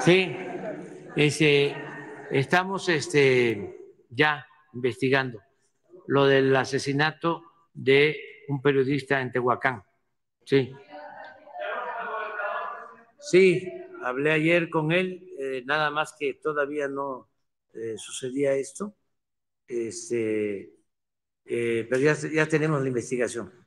Sí, estamos ya investigando lo del asesinato de un periodista en Tehuacán. Sí. Sí, hablé ayer con él, nada más que todavía no sucedía esto, pero ya tenemos la investigación.